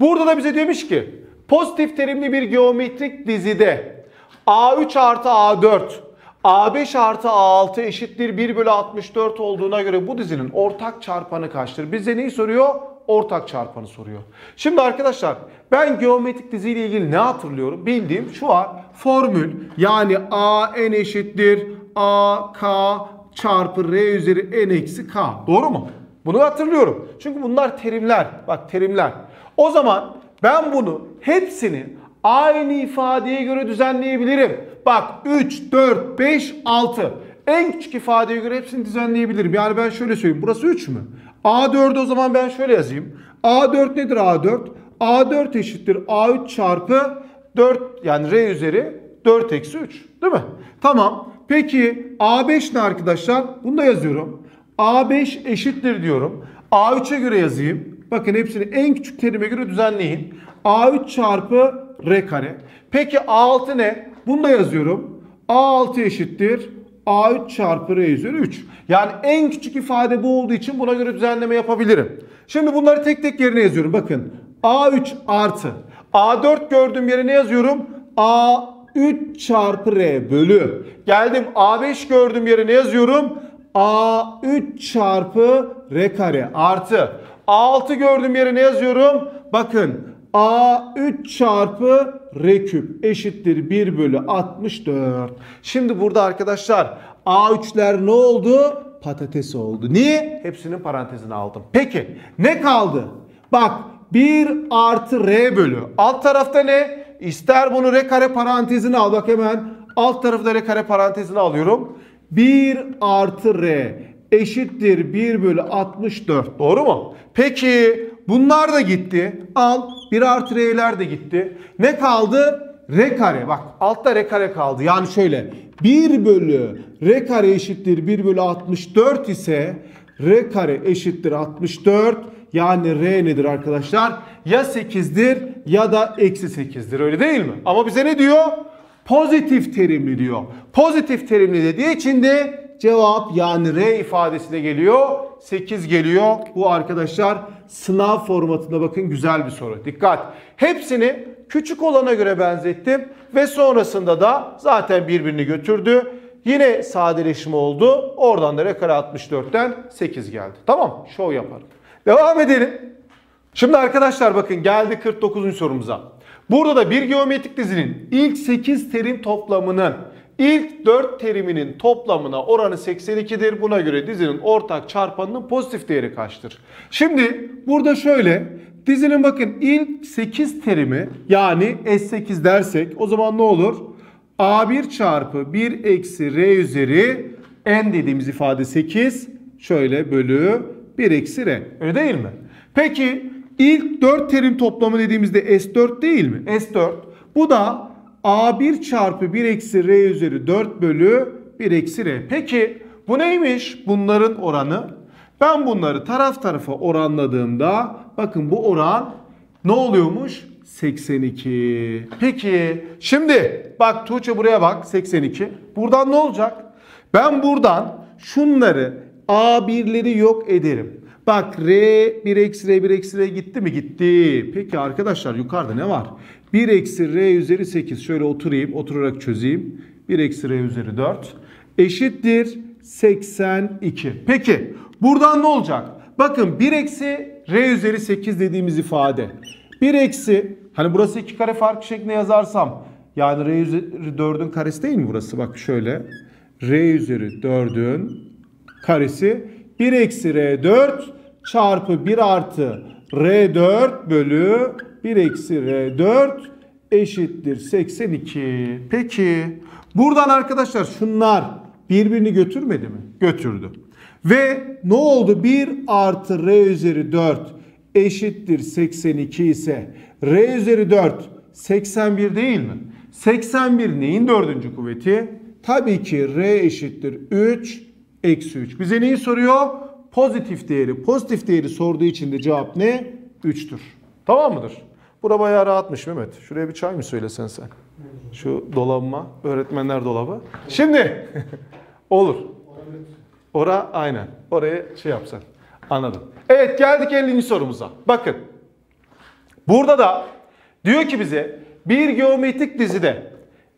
Burada da bize demiş ki pozitif terimli bir geometrik dizide A üç artı A dört A beş artı A altı eşittir bir bölü altmış dört olduğuna göre bu dizinin ortak çarpanı kaçtır? Bize neyi soruyor? Ortak çarpanı soruyor. Şimdi arkadaşlar ben geometrik diziyle ilgili ne hatırlıyorum? Bildiğim şu var. Formül yani A N eşittir A K çarpı R üzeri N eksi K. Doğru mu? Bunu hatırlıyorum. Çünkü bunlar terimler. Bak terimler. O zaman ben bunu hepsini aynı ifadeye göre düzenleyebilirim. Bak üç, dört, beş, altı. En küçük ifadeye göre hepsini düzenleyebilirim. Yani ben şöyle söyleyeyim. Burası üç mü? A dördü o zaman ben şöyle yazayım. A dört nedir A dört? A dört eşittir A üç çarpı dört yani R üzeri dört eksi üç. Değil mi? Tamam. Peki A beş ne arkadaşlar? Bunu da yazıyorum. A beş eşittir diyorum. A üçe göre yazayım. Bakın hepsini en küçük terime göre düzenleyin. A üç çarpı R kare. Peki A altı ne? Bunu da yazıyorum. A altı eşittir A üç çarpı R üzeri üç. Yani en küçük ifade bu olduğu için buna göre düzenleme yapabilirim. Şimdi bunları tek tek yerine yazıyorum. Bakın A üç artı A dört gördüğüm yerine yazıyorum. A üç çarpı R bölü. Geldim A beş gördüğüm yerine yazıyorum. A üç çarpı R kare artı. A altı gördüğüm yerine yazıyorum. Bakın. A üç çarpı R küp eşittir bir bölü altmış dört. Şimdi burada arkadaşlar A üçler ne oldu? Patates oldu. Niye? Hepsinin parantezini aldım. Peki ne kaldı? Bak bir artı R bölü. Alt tarafta ne? İster bunu R kare parantezine al. Bak hemen alt tarafta R kare parantezine alıyorum. bir artı R eşittir bir bölü altmış dört. Doğru mu? Peki bunlar da gitti. Al. bir artı R'ler de gitti. Ne kaldı? R kare. Bak altta R kare kaldı. Yani şöyle. bir bölü R kare eşittir bir bölü altmış dört ise R kare eşittir altmış dört. Yani R nedir arkadaşlar? Ya sekizdir ya da eksi sekizdir. Öyle değil mi? Ama bize ne diyor? Pozitif terimli diyor. Pozitif terimli dediği için de cevap yani R ifadesine geliyor. sekiz geliyor. Bu arkadaşlar sınav formatında bakın güzel bir soru. Dikkat. Hepsini küçük olana göre benzettim. Ve sonrasında da zaten birbirini götürdü. Yine sadeleşme oldu. Oradan da R kare altmış dörtten sekiz geldi. Tamam. Şov yaparım. Devam edelim. Şimdi arkadaşlar bakın geldi kırk dokuzuncu sorumuza. Burada da bir geometrik dizinin ilk sekiz terim toplamının İlk dört teriminin toplamına oranı seksen ikidir. Buna göre dizinin ortak çarpanının pozitif değeri kaçtır? Şimdi burada şöyle dizinin bakın ilk sekiz terimi yani S sekiz dersek o zaman ne olur? A bir çarpı bir eksi R üzeri N dediğimiz ifade sekiz şöyle bölü bir eksi R. Öyle değil mi? Peki ilk dört terim toplamı dediğimizde S dört değil mi? S dört. Bu da A bir çarpı bir eksi R üzeri dört bölü bir eksi R. Peki bu neymiş? Bunların oranı. Ben bunları taraf tarafa oranladığımda bakın bu oran ne oluyormuş? seksen iki. Peki şimdi bak Tuğçe buraya bak seksen iki. Buradan ne olacak? Ben buradan şunları A birleri yok ederim. Bak R bir eksi R bir eksi R gitti mi? Gitti. Peki arkadaşlar yukarıda ne var? bir eksi R üzeri sekiz. Şöyle oturayım. Oturarak çözeyim. bir eksi R üzeri dört. Eşittir seksen iki. Peki. Buradan ne olacak? Bakın bir eksi R üzeri sekiz dediğimiz ifade. bir eksi hani burası iki kare farklı şeklinde yazarsam. Yani R üzeri dördün karesi değil mi burası? Bak şöyle. R üzeri dördün karesi. bir eksi R dört çarpı bir artı R dört bölü bir eksi R dört eşittir seksen iki. Peki buradan arkadaşlar şunlar birbirini götürmedi mi? Götürdü. Ve ne oldu? bir artı R üzeri dört eşittir seksen iki ise R üzeri dört seksen bir değil mi? seksen bir neyin dördüncü kuvveti? Tabii ki R eşittir üç eksi üç. Bize neyi soruyor? Pozitif değeri. Pozitif değeri sorduğu için de cevap ne? üçtür. Tamam mıdır? Bura bayağı rahatmış Mehmet. Şuraya bir çay mı söylesen sen? Şu dolabıma. Öğretmenler dolabı. Şimdi. Olur. Ora aynen. Oraya şey yapsan. Anladım. Evet geldik ellinci sorumuza. Bakın. Burada da diyor ki bize bir geometrik dizide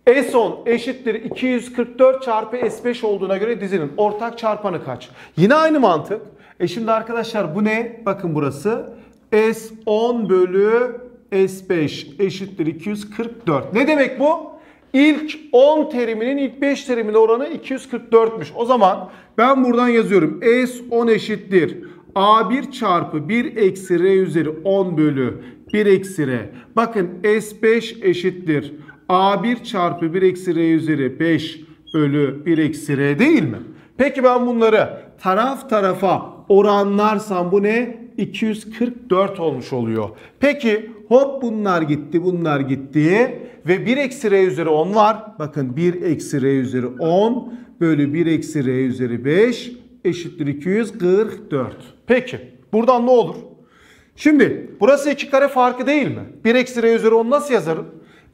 S on eşittir iki yüz kırk dört çarpı S beş olduğuna göre dizinin ortak çarpanı kaç? Yine aynı mantık. E şimdi arkadaşlar bu ne? Bakın burası. S on bölü S beş eşittir iki yüz kırk dört. Ne demek bu? İlk on teriminin ilk beş terimine oranı iki yüz kırk dörtmüş. O zaman ben buradan yazıyorum. S on eşittir A bir çarpı bir eksi R üzeri on bölü bir eksi R. Bakın S beş eşittir A bir çarpı bir eksi R üzeri beş bölü bir eksi R değil mi? Peki ben bunları taraf tarafa oranlarsam bu ne? iki yüz kırk dört olmuş oluyor. Peki hop bunlar gitti, bunlar gitti ve bir eksi R üzeri on var. Bakın bir eksi R üzeri on bölü bir eksi R üzeri beş eşittir iki yüz kırk dört. Peki buradan ne olur? Şimdi burası iki kare farkı değil mi? bir eksi R üzeri on nasıl yazarım?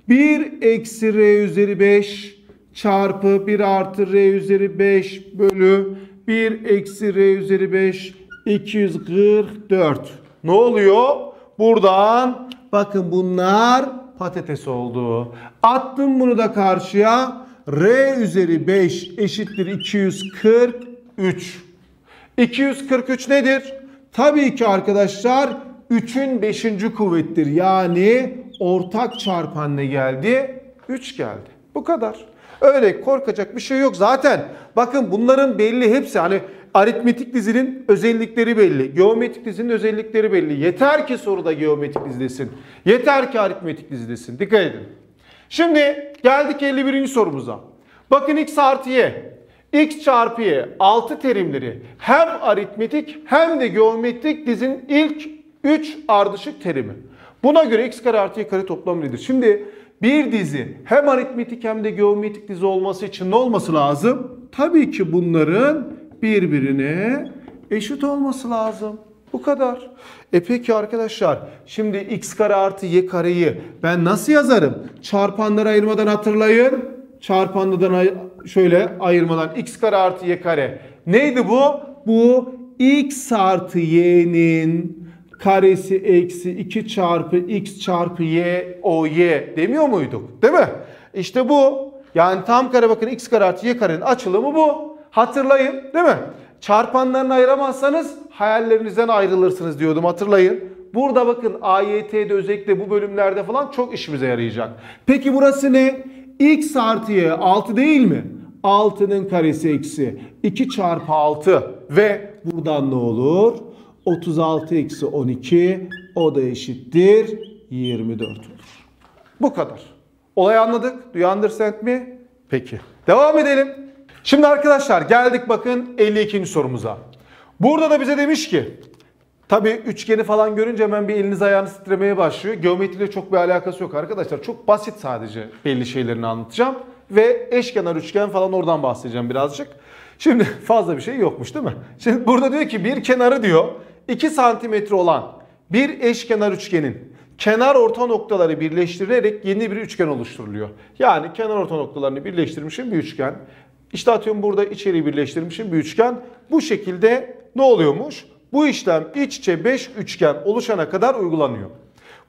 bir eksi R üzeri beş çarpı bir artı R üzeri beş bölü bir eksi R üzeri beş iki yüz kırk dört. Ne oluyor? Buradan bakın bunlar patates oldu. Attım bunu da karşıya. R üzeri beş eşittir iki yüz kırk üç. iki yüz kırk üç nedir? Tabii ki arkadaşlar üçün beşinci kuvvettir. Yani ortak çarpan ne geldi? üç geldi. Bu kadar. Öyle korkacak bir şey yok zaten. Bakın bunların belli hepsi. Hani aritmetik dizinin özellikleri belli. Geometrik dizinin özellikleri belli. Yeter ki soruda geometrik dizidesin. Yeter ki aritmetik dizidesin. Dikkat edin. Şimdi geldik elli birinci sorumuza. Bakın x artı y. X çarpı y. altı terimleri hem aritmetik hem de geometrik dizinin ilk üç ardışık terimi. Buna göre x kare artı y kare toplamı nedir? Şimdi bir dizi hem aritmetik hem de geometrik dizi olması için ne olması lazım? Tabii ki bunların birbirine eşit olması lazım. Bu kadar. E peki arkadaşlar şimdi x kare artı y kareyi ben nasıl yazarım? Çarpanları ayırmadan hatırlayın. Çarpanlardan ay şöyle ayırmadan x kare artı y kare. Neydi bu? Bu x artı y'nin karesi eksi iki çarpı x çarpı y o y demiyor muyduk? Değil mi? İşte bu. Yani tam kare bakın x kare artı y karenin açılımı bu. Hatırlayın değil mi? Çarpanlarını ayıramazsanız hayallerinizden ayrılırsınız diyordum, hatırlayın. Burada bakın A Y T'de özellikle bu bölümlerde falan çok işimize yarayacak. Peki burası ne? X artı y altı değil mi? altının karesi eksi iki çarpı altı ve buradan ne olur? otuz altı eksi on iki o da eşittir yirmi dört olur. Bu kadar. Olayı anladık. Do you understand me? Peki. Devam edelim. Şimdi arkadaşlar geldik bakın elli ikinci sorumuza. Burada da bize demiş ki, tabi üçgeni falan görünce hemen bir eliniz ayağınız titremeye başlıyor. Geometriyle çok bir alakası yok arkadaşlar. Çok basit, sadece belli şeylerini anlatacağım. Ve eşkenar üçgen falan oradan bahsedeceğim birazcık. Şimdi fazla bir şey yokmuş değil mi? Şimdi burada diyor ki bir kenarı diyor iki santimetre olan bir eşkenar üçgenin kenar orta noktaları birleştirilerek yeni bir üçgen oluşturuluyor. Yani kenar orta noktalarını birleştirmişim bir üçgen. İşte atıyorum burada içeriği birleştirmişim bir üçgen. Bu şekilde ne oluyormuş? Bu işlem iç içe beş üçgen oluşana kadar uygulanıyor.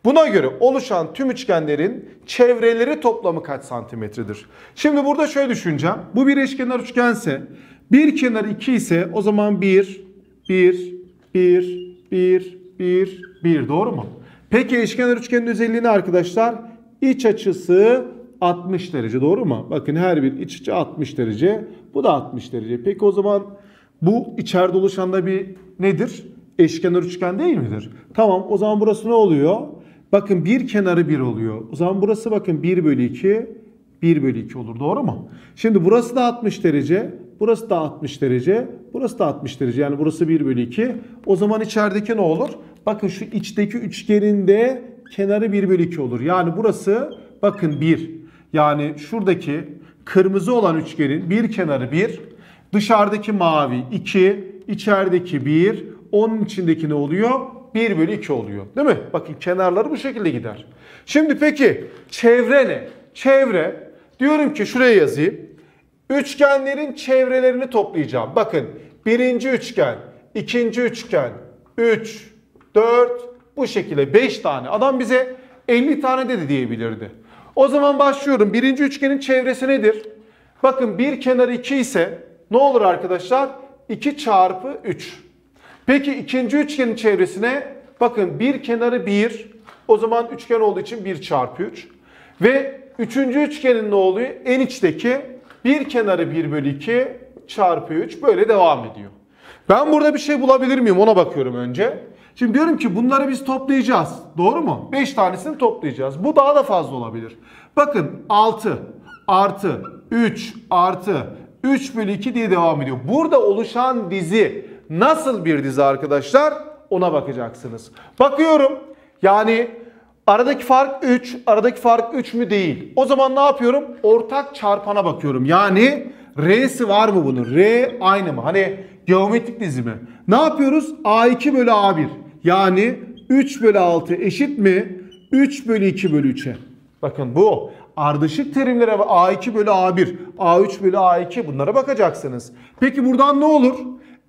Buna göre oluşan tüm üçgenlerin çevreleri toplamı kaç santimetredir? Şimdi burada şöyle düşüneceğim. Bu bir eşkenar üçgense bir kenar iki ise o zaman bir, bir, bir, bir, bir, bir. Doğru mu? Peki eşkenar üçgenin özelliği ne arkadaşlar? İç açısı altmış derece, doğru mu? Bakın her bir iç içe altmış derece. Bu da altmış derece. Peki o zaman bu içeride oluşan da bir nedir? Eşkenar üçgen değil midir? Tamam, o zaman burası ne oluyor? Bakın bir kenarı bir oluyor. O zaman burası bakın bir bölü iki, bir bölü iki olur, doğru mu? Şimdi burası da altmış derece, burası da altmış derece, burası da altmış derece. Yani burası bir bölü iki. O zaman içerideki ne olur? Bakın şu içteki üçgenin de kenarı bir bölü iki olur. Yani burası bakın bir. Yani şuradaki kırmızı olan üçgenin bir kenarı bir, dışarıdaki mavi iki, içerideki bir, onun içindeki ne oluyor? bir bölü iki oluyor. Değil mi? Bakın kenarları bu şekilde gider. Şimdi peki çevre ne? Çevre, diyorum ki şuraya yazayım. Üçgenlerin çevrelerini toplayacağım. Bakın birinci üçgen, ikinci üçgen, üç, dört, bu şekilde beş tane. Adam bize elli tane de diyebilirdi. O zaman başlıyorum. Birinci üçgenin çevresi nedir? Bakın bir kenarı iki ise ne olur arkadaşlar? iki çarpı üç. Peki ikinci üçgenin çevresine bakın bir kenarı bir. O zaman üçgen olduğu için bir çarpı üç. Ve üçüncü üçgenin ne oluyor? En içteki bir kenarı bir bölü iki çarpı üç. Böyle devam ediyor. Ben burada bir şey bulabilir miyim? Ona bakıyorum önce. Şimdi diyorum ki bunları biz toplayacağız. Doğru mu? beş tanesini toplayacağız. Bu daha da fazla olabilir. Bakın altı artı üç artı üç bölü iki diye devam ediyor. Burada oluşan dizi nasıl bir dizi arkadaşlar? Ona bakacaksınız. Bakıyorum. Yani aradaki fark üç. Aradaki fark üç mü? Değil. O zaman ne yapıyorum? Ortak çarpana bakıyorum. Yani R'si var mı bunun? R aynı mı? Hani geometrik dizimi. Ne yapıyoruz? A iki bölü A bir. Yani üç bölü altı eşit mi? üç bölü iki bölü üçe. Bakın bu. Ardışık terimlere A iki bölü A bir, A üç bölü A iki, bunlara bakacaksınız. Peki buradan ne olur?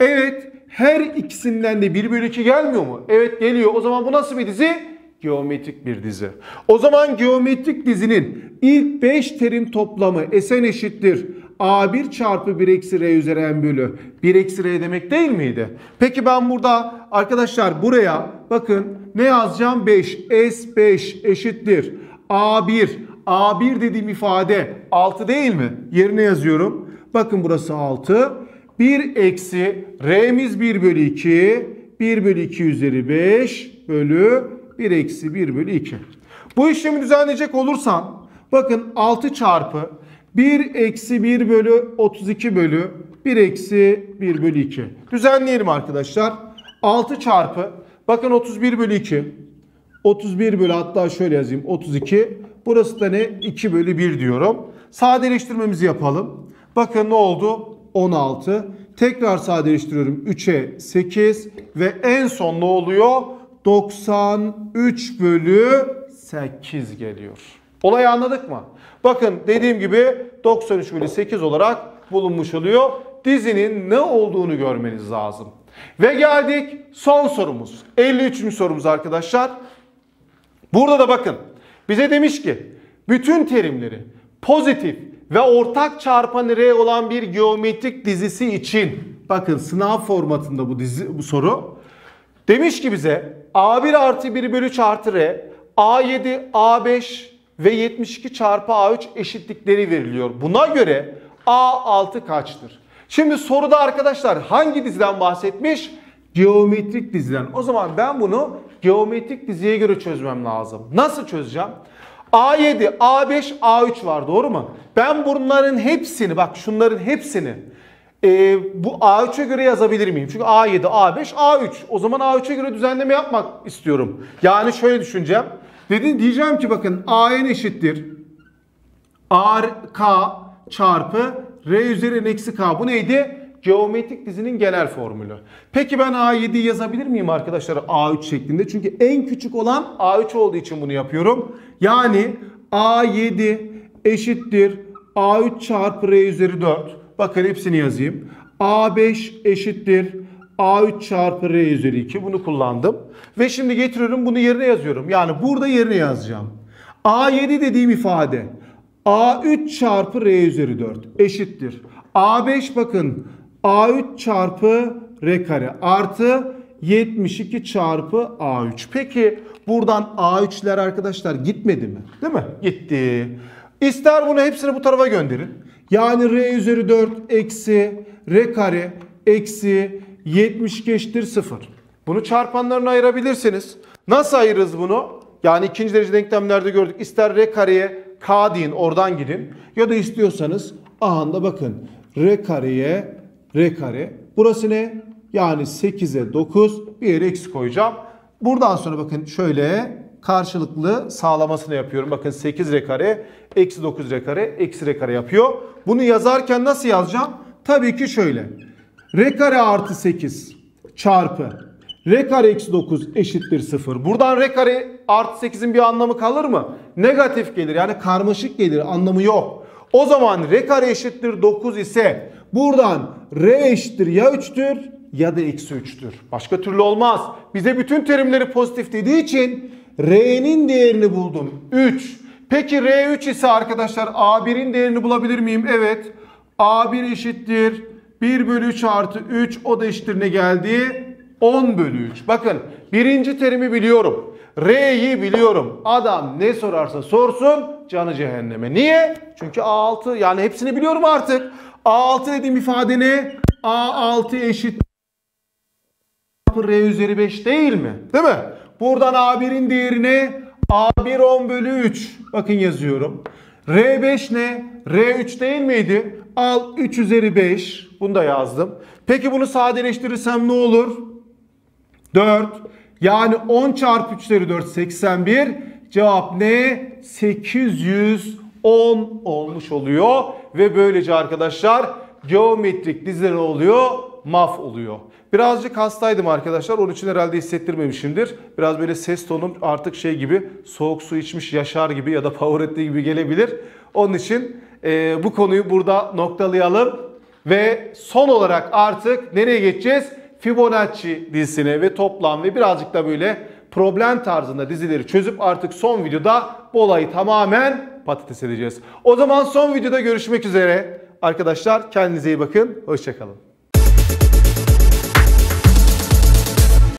Evet, her ikisinden de bir bölü iki gelmiyor mu? Evet geliyor. O zaman bu nasıl bir dizi? Geometrik bir dizi. O zaman geometrik dizinin ilk beş terim toplamı Sn eşittir A bir çarpı bir eksi R üzeri n bölü bir eksi R demek değil miydi? Peki ben burada arkadaşlar buraya bakın ne yazacağım? beş. S beş eşittir A bir. A bir dediğim ifade altı değil mi? Yerine yazıyorum. Bakın burası altı. bir eksi R'miz bir bölü iki. bir bölü iki üzeri beş bölü bir eksi bir bölü iki. Bu işlemi düzenleyecek olursam bakın altı çarpı bir eksi bir bölü otuz iki bölü bir eksi bir bölü iki. Düzenleyelim arkadaşlar. altı çarpı bakın otuz bir bölü iki. otuz bir bölü, hatta şöyle yazayım, otuz iki. Burası da ne? iki bölü bir diyorum. Sadeleştirmemizi yapalım. Bakın ne oldu? on altı. Tekrar sadeleştiriyorum. üçe sekiz. Ve en son ne oluyor? doksan üç bölü sekiz geliyor. Olayı anladık mı? Bakın dediğim gibi doksan üç bölü sekiz olarak bulunmuş oluyor. Dizinin ne olduğunu görmeniz lazım. Ve geldik son sorumuz. elli üçüncü sorumuz arkadaşlar. Burada da bakın. Bize demiş ki bütün terimleri pozitif ve ortak çarpanı R olan bir geometrik dizisi için, bakın sınav formatında bu, dizi, bu soru. Demiş ki bize A bir artı bir bölü üç artı R, A yedi, A beş ve yetmiş iki çarpı A üç eşitlikleri veriliyor. Buna göre A altı kaçtır? Şimdi soruda arkadaşlar hangi diziden bahsetmiş? Geometrik diziden. O zaman ben bunu geometrik diziye göre çözmem lazım. Nasıl çözeceğim? A yedi, A beş, A üç var, doğru mu? Ben bunların hepsini, bak şunların hepsini e, bu A üçe göre yazabilir miyim? Çünkü A yedi, A beş, A üç. O zaman A üçe göre düzenleme yapmak istiyorum. Yani şöyle düşüneceğim. Dedi, diyeceğim ki bakın A N eşittir A K çarpı R üzeri N eksi K. Bu neydi? Geometrik dizinin genel formülü. Peki ben A yedi'yi yazabilir miyim arkadaşlar A üç şeklinde? Çünkü en küçük olan A üç olduğu için bunu yapıyorum. Yani A yedi eşittir A üç çarpı R üzeri dört. Bakın hepsini yazayım. A beş eşittir A üç çarpı R üzeri iki. Bunu kullandım. Ve şimdi getiriyorum, bunu yerine yazıyorum. Yani burada yerine yazacağım. A yedi dediğim ifade A üç çarpı R üzeri dört eşittir. A beş bakın A üç çarpı R kare artı yetmiş iki çarpı A üç. Peki buradan A üç'ler arkadaşlar gitmedi mi? Değil mi? Gitti. İster bunu hepsini bu tarafa gönderin. Yani R üzeri dört eksi R kare eksi yetmiş iki eşittir sıfır. Bunu çarpanlarına ayırabilirsiniz. Nasıl ayırırız bunu? Yani ikinci derece denklemlerde gördük. İster R kareye K deyin, oradan gidin. Ya da istiyorsanız aha da bakın R kareye R kare. Burası ne? Yani sekize dokuz, bir yere eksi koyacağım. Buradan sonra bakın şöyle karşılıklı sağlamasını yapıyorum. Bakın sekiz R kare, eksi dokuz R kare, eksi R kare yapıyor. Bunu yazarken nasıl yazacağım? Tabii ki şöyle. R kare artı sekiz çarpı R kare eksi dokuz eşittir sıfır. Buradan R kare artı sekizin bir anlamı kalır mı? Negatif gelir, yani karmaşık gelir, anlamı yok. O zaman R kare eşittir dokuz ise buradan R eşittir ya üç'tür ya da eksi üç'tür. Başka türlü olmaz. Bize bütün terimleri pozitif dediği için R'nin değerini buldum. üç. Peki R üç ise arkadaşlar A bir'in değerini bulabilir miyim? Evet. A bir eşittir bir bölü üç artı üç, o da eşittir ne geldi? on bölü üç. Bakın birinci terimi biliyorum. R'yi biliyorum. Adam ne sorarsa sorsun canı cehenneme. Niye? Çünkü A altı, yani hepsini biliyorum artık. A altı dediğim ifade ne? A altı eşittir R üzeri beş değil mi? Değil mi? Buradan A bir'in değerine A bir on bölü üç. Bakın yazıyorum. R beş ne? R üç değil miydi? Al üç üzeri beş. Bunu da yazdım. Peki bunu sadeleştirirsem ne olur? dört. Yani on çarpı üç üzeri dört seksen bir. Cevap ne? sekiz yüz on olmuş oluyor. Ve böylece arkadaşlar geometrik diziler oluyor? Maf oluyor. Birazcık hastaydım arkadaşlar. Onun için herhalde hissettirmemişimdir. Biraz böyle ses tonum artık şey gibi, soğuk su içmiş Yaşar gibi ya da Pavarotti gibi gelebilir. Onun için e, bu konuyu burada noktalayalım. Ve son olarak artık nereye geçeceğiz? Fibonacci dizisine ve toplam ve birazcık da böyle problem tarzında dizileri çözüp artık son videoda bu olayı tamamen patates edeceğiz. O zaman son videoda görüşmek üzere. Arkadaşlar kendinize iyi bakın. Hoşça kalın.